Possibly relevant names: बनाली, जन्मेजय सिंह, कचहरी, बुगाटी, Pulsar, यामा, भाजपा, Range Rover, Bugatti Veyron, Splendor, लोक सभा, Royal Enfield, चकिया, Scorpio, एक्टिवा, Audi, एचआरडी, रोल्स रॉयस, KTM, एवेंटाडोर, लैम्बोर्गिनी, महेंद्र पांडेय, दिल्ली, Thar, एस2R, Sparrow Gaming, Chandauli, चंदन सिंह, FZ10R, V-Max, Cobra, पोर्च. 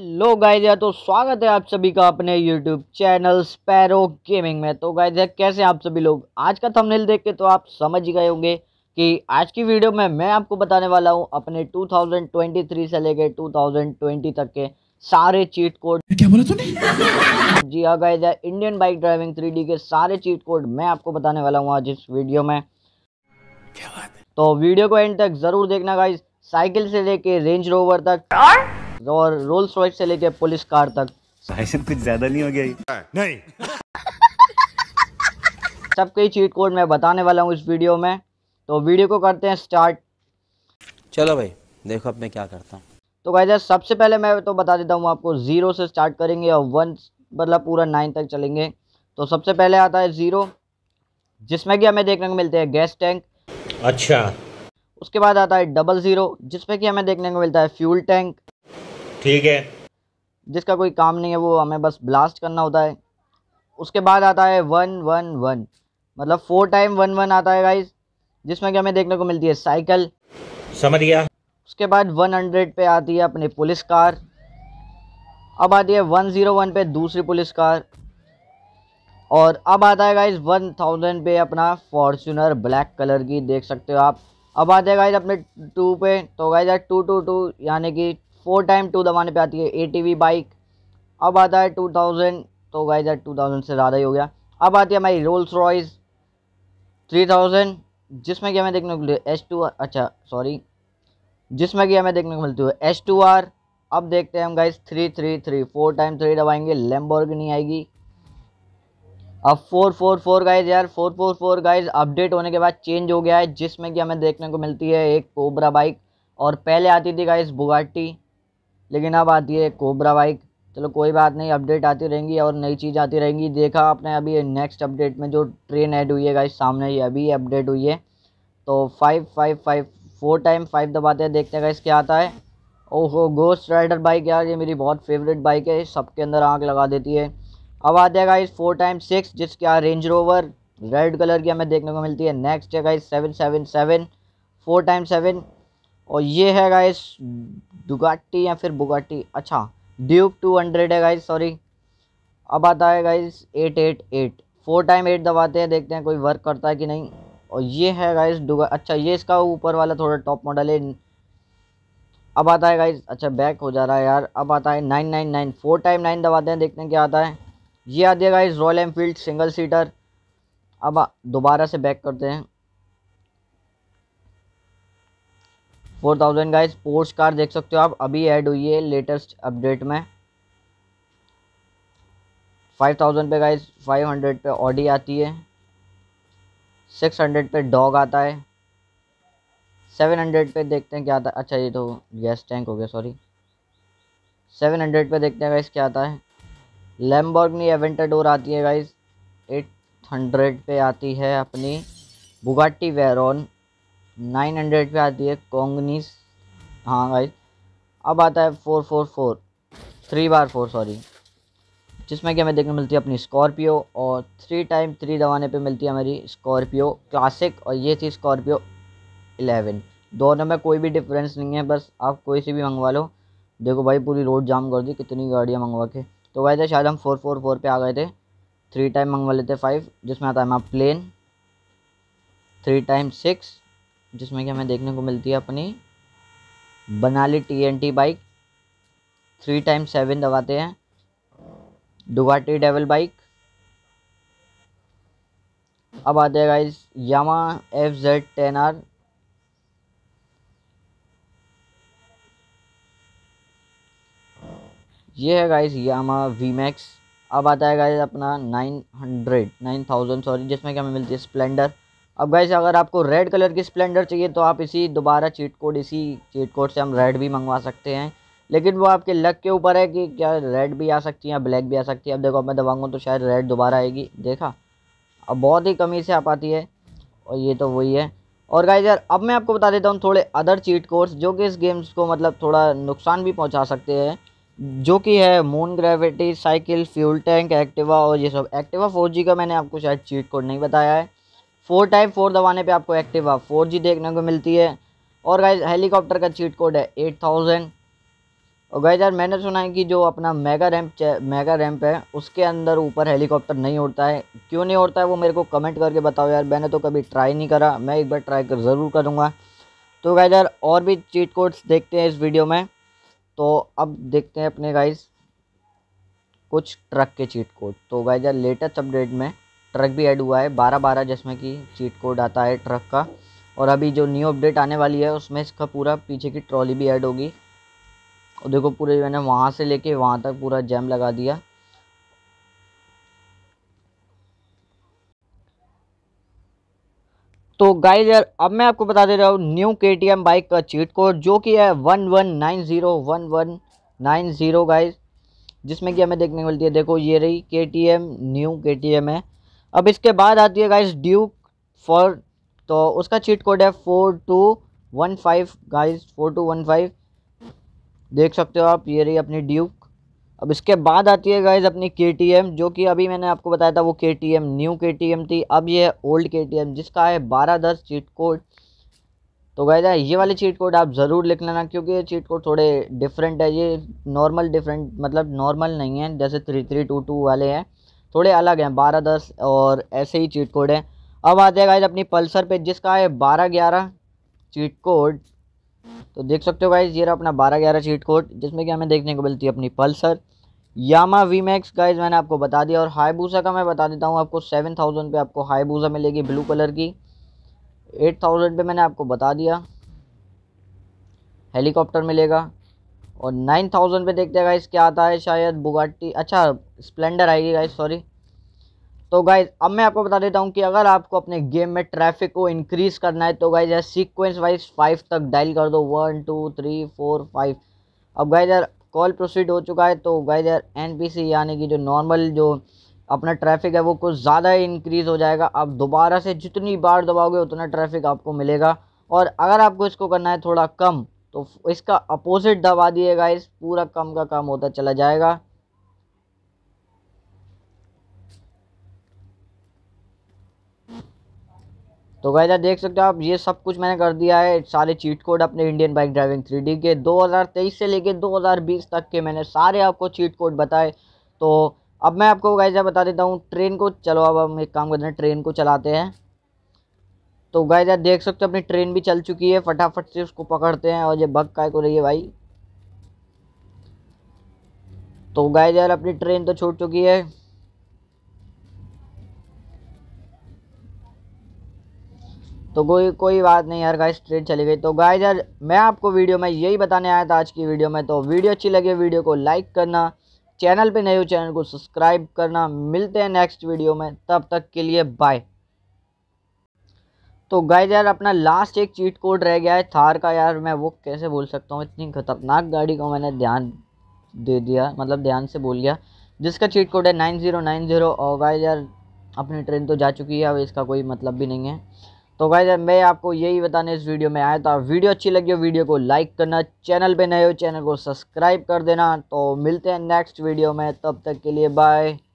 Hello guys यार, तो स्वागत है आप सभी का अपने यूट्यूब चैनल स्पैरो गेमिंग में। तो गाइज यार, कैसे आप सभी लोग? आज का थंबनेल देख के तो आप समझ गए होंगे कि आज की वीडियो में मैं आपको बताने वाला हूं अपने 2023 से लेकर 2020 तक के सारे चीट कोड। क्या बोला तूने? जी हाँ गाइज यार, इंडियन बाइक ड्राइविंग 3D के सारे चीट कोड मैं आपको बताने वाला हूँ आज इस वीडियो में। तो वीडियो को एंड तक जरूर देखना गाइज। साइकिल से लेके रेंज रोवर तक और रोल्स रॉयस से लेके पुलिस कार तक कुछ ज्यादा नहीं हो गया? नहीं सबके चीट कोड मैं बताने वाला हूँ इस वीडियो में। तो वीडियो को करते हैं स्टार्ट। चलो भाई देखो अब मैं क्या करता हूँ। तो गाइस यार, सबसे पहले मैं तो बता देता हूँ आपको, जीरो से स्टार्ट करेंगे और वन मतलब पूरा 9 तक चलेंगे। तो सबसे पहले आता है जीरो, जिसमें कि हमें देखने को मिलते हैं गैस टैंक। अच्छा, उसके बाद आता है डबल जीरो, जिसमें कि हमें देखने को मिलता है फ्यूल टैंक। ठीक है, जिसका कोई काम नहीं है, वो हमें बस ब्लास्ट करना होता है। उसके बाद आता है 111, मतलब 4 टाइम 1 1 आता है गाइस, जिसमें कि हमें देखने को मिलती है साइकिल। समझ गया। उसके बाद 100 पे आती है अपनी पुलिस कार। अब आती है 101 पे दूसरी पुलिस कार। और अब आता है गाइस 1000 पे अपना फॉर्च्यूनर ब्लैक कलर की, देख सकते हो आप। अब आते हैं गाइस अपने 2 पे, तो गाइस यार 222 यानी कि 4 टाइम 2 दबाने पे आती है एटीवी बाइक। अब आता है 2000, तो गाइस यार 2000 से ज़्यादा ही हो गया। अब आती है हमारी रोल्स रॉयस 3000, जिसमें कि हमें देखने को मिलती है एस2R। अब देखते हैं हम गाइस 333, 4 टाइम 3 दबाएंगे, लैम्बोर्गिनी आएगी। अब 444 गाइस यार, 444 गाइस अपडेट होने के बाद चेंज हो गया है, जिसमें कि हमें देखने को मिलती है एक कोबरा बाइक। और पहले आती थी गाइस बुगाटी, लेकिन अब आती है कोबरा बाइक। चलो कोई बात नहीं, अपडेट आती रहेंगी और नई चीज़ आती रहेंगी। देखा आपने अभी नेक्स्ट अपडेट में जो ट्रेन ऐड हुई है गाइस, सामने ही अभी अपडेट हुई है। तो 555, 4 टाइम 5 दबाते हैं, देखते हैं गाइस क्या आता है। ओहो, घोस्ट राइडर बाइक यार, ये मेरी बहुत फेवरेट बाइक है, सबके अंदर आँख लगा देती है। अब आते हैं गाइस 4 टाइम 6, जिसके यहाँ रेंज रोवर रेड कलर की हमें देखने को मिलती है। नेक्स्ट है गाइस 777, 4 टाइम 7। और ये है गाइस डुगाटी या फिर बुगाटी, अच्छा ड्यूक 200 है गाइस, सॉरी। अब आता है गाइस 888, 4 टाइम 8 दबाते हैं, देखते हैं कोई वर्क करता है कि नहीं। और ये है गाइस डुगा, अच्छा ये इसका ऊपर वाला थोड़ा टॉप मॉडल है। अब आता है गाइस, अच्छा बैक हो जा रहा है यार। अब आता है 999, 4 टाइम 9 दबाते हैं, देखते हैं क्या आता है। ये आती है guys Royal Enfield single seater. अब दोबारा से बैक करते हैं। 4000 गाइस पोर्च कार, देख सकते हो आप, अभी ऐड हुई है लेटेस्ट अपडेट में। 5000 पे गाइस, 500 पे ऑडी आती है, 600 पे डॉग आता है, 700 पे देखते हैं क्या आता है। अच्छा ये तो गैस टैंक हो गया, सॉरी। 700 पे देखते हैं गाइस क्या आता है। लैम्बोर्गिनी एवेंटाडोर आती है गाइस। 800 पे आती है अपनी बुगाटी वेरॉन। 900 पे आती है कोंगनीस, हाँ गाइस। अब आता है 444, 3 बार 4 सॉरी, जिसमें कि हमें देखने मिलती है अपनी स्कॉर्पियो। और 3 टाइम 3 दबाने पे मिलती है हमारी स्कॉर्पियो क्लासिक। और ये थी स्कॉर्पियो 11। दोनों में कोई भी डिफरेंस नहीं है, बस आप कोई सी भी मंगवा लो। देखो भाई पूरी रोड जाम कर दी, कितनी गाड़ियाँ मंगवा के। तो गाइस शायद हम 444 पे आ गए थे, 3 टाइम मंगवा लेते 5, जिसमें आता है हमारा प्लेन। 3 टाइम 6, जिसमें कि हमें देखने को मिलती है अपनी बनाली TNT बाइक। 3 टाइम 7 दबाते हैं, डुगाटी डेवल बाइक। अब आते हैं गाइस यामा FZ10R। ये है गाइस यामा V-Max। अब आता है गाइस अपना 9000 सॉरी, जिसमें कि हमें मिलती है स्प्लेंडर। अब गाइस अगर आपको रेड कलर की स्प्लेंडर चाहिए तो आप इसी दोबारा इसी चीट कोड से हम रेड भी मंगवा सकते हैं, लेकिन वो आपके लक के ऊपर है कि क्या रेड भी आ सकती है या ब्लैक भी आ सकती है। अब देखो, अब मैं दबाऊँगा तो शायद रेड दोबारा आएगी, देखा। अब बहुत ही कमी से आ पाती है, और ये तो वही है। और गाइस यार, अब मैं आपको बता देता हूँ थोड़े अदर चीट कोड्स जो कि इस गेम्स को मतलब थोड़ा नुकसान भी पहुँचा सकते हैं, जो कि है moon gravity, cycle, fuel tank, एक्टिवा और ये सब। एक्टिवा 4G का मैंने आपको शायद चीट कोड नहीं बताया है। 4 टाइम 4 दबाने पे आपको एक्टिवा 4G देखने को मिलती है। और गाइस हेलीकॉप्टर का चीट कोड है 8000, और गाइस यार मैंने सुना है कि जो अपना मेगा रैम्प है उसके अंदर ऊपर हेलीकॉप्टर नहीं उड़ता है, क्यों नहीं उड़ता है वो मेरे को कमेंट करके बताओ यार। मैंने तो कभी ट्राई नहीं करा, मैं एक बार ट्राई कर ज़रूर करूँगा। तो गाइस यार और भी चीट कोड्स देखते हैं इस वीडियो में। तो अब देखते हैं अपने गाइस कुछ ट्रक के चीट कोड। तो गाइस यार लेटेस्ट अपडेट में ट्रक भी ऐड हुआ है 12-12 जिसमें कि चीट कोड आता है ट्रक का। और अभी जो न्यू अपडेट आने वाली है उसमें इसका पूरा पीछे की ट्रॉली भी ऐड होगी। और देखो पूरे मैंने वहाँ से लेके वहाँ तक पूरा जैम लगा दिया। तो गाइस यार अब मैं आपको बता दे रहा हूँ न्यू KTM बाइक का चीट कोड जो कि है 1190 गाइस, जिसमें कि हमें देखने को मिलती है। देखो ये रही KTM, न्यू KTM है। अब इसके बाद आती है गाइस ड्यूक फॉर, तो उसका चीट कोड है 4215 गाइस, 4215 देख सकते हो आप, ये रही अपनी ड्यूक। अब इसके बाद आती है गाइस अपनी KTM जो कि अभी मैंने आपको बताया था वो KTM न्यू KTM थी। अब ये है ओल्ड KTM जिसका है 1210 चीट कोड। तो गाइस ये वाले चीट कोड आप ज़रूर लिख लेना क्योंकि ये चीट कोड थोड़े डिफरेंट है, ये नॉर्मल डिफरेंट मतलब नॉर्मल नहीं है जैसे 3322 वाले हैं, थोड़े अलग हैं। 1210 और ऐसे ही चीट कोड है। अब आते हैं गाइस अपनी पल्सर पे जिसका है 1211 चीट कोड। तो देख सकते हो गाइस ये रहा अपना 1211 चीट कोड जिसमें कि हमें देखने को मिलती है अपनी पल्सर। यामा V-Max गाइस मैंने आपको बता दिया। और हायाबुसा का मैं बता देता हूँ आपको, 7000 पे आपको हायाबुसा मिलेगी ब्लू कलर की। 8000 पे मैंने आपको बता दिया हेलीकॉप्टर मिलेगा। और 9000 पे देखते हैं गाइस क्या आता है, शायद बुगाटी, अच्छा स्प्लेंडर आएगी गाइस, सॉरी। तो गाइज अब मैं आपको बता देता हूँ कि अगर आपको अपने गेम में ट्रैफिक को इंक्रीज़ करना है तो गाइज यार सीक्वेंस वाइज 5 तक डायल कर दो, 1 2 3 4 5। अब गाइज यार कॉल प्रोसीड हो चुका है। तो गाइज यार NPC यानी कि जो नॉर्मल जो अपना ट्रैफिक है वो कुछ ज़्यादा इंक्रीज़ हो जाएगा। आप दोबारा से जितनी बार दबाओगे उतना ट्रैफिक आपको मिलेगा। और अगर आपको इसको करना है थोड़ा कम तो इसका अपोजिट दबा दिए गाइज, पूरा कम का काम होता चला जाएगा। तो गाइस देख सकते हो आप ये सब कुछ मैंने कर दिया है, सारे चीट कोड अपने इंडियन बाइक ड्राइविंग 3D के 2023 से लेके 2020 तक के मैंने सारे आपको चीट कोड बताए। तो अब मैं आपको गाइस बता देता हूँ ट्रेन को, चलो अब हम एक काम करते हैं ट्रेन को चलाते हैं। तो गाइस देख सकते हो अपनी ट्रेन भी चल चुकी है, फटाफट से उसको पकड़ते हैं। और ये बग काय को रही है भाई। तो गाइस अपनी ट्रेन तो छूट चुकी है। तो कोई बात नहीं यार गाइस, ट्रेन चली गई। तो गाइस यार मैं आपको वीडियो में यही बताने आया था आज की वीडियो में। तो वीडियो अच्छी लगे वीडियो को लाइक करना, चैनल पे नए हो चैनल को सब्सक्राइब करना। मिलते हैं नेक्स्ट वीडियो में, तब तक के लिए बाय। तो गाइस यार अपना लास्ट एक चीट कोड रह गया है थार का, यार मैं वो कैसे बोल सकता हूँ, इतनी खतरनाक गाड़ी को मैंने ध्यान दे दिया, मतलब ध्यान से बोल गया, जिसका चीट कोड है 9090। और गाइस यार अपनी ट्रेन तो जा चुकी है, अब इसका कोई मतलब भी नहीं है। तो गाइस यार मैं आपको यही बताने इस वीडियो में आया था। वीडियो अच्छी लगी हो वीडियो को लाइक करना, चैनल पे नए हो चैनल को सब्सक्राइब कर देना। तो मिलते हैं नेक्स्ट वीडियो में, तब तक के लिए बाय।